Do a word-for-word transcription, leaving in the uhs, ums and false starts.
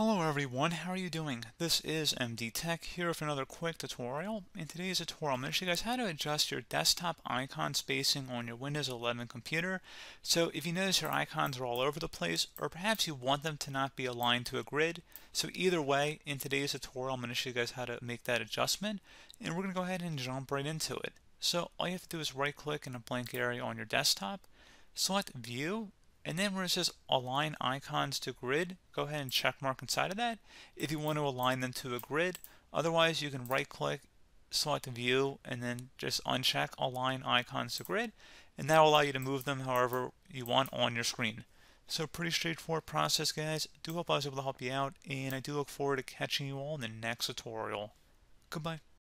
Hello everyone, how are you doing? This is M D Tech here for another quick tutorial. In today's tutorial, I'm going to show you guys how to adjust your desktop icon spacing on your Windows eleven computer. So if you notice your icons are all over the place, or perhaps you want them to not be aligned to a grid. So either way, in today's tutorial, I'm going to show you guys how to make that adjustment, and we're going to go ahead and jump right into it. So all you have to do is right-click in a blank area on your desktop, select View, and then where it says align icons to grid, go ahead and check mark inside of that if you want to align them to a grid. Otherwise, you can right click, select view, and then just uncheck align icons to grid, and that will allow you to move them however you want on your screen. So pretty straightforward process, guys. I do hope I was able to help you out, and I do look forward to catching you all in the next tutorial. Goodbye.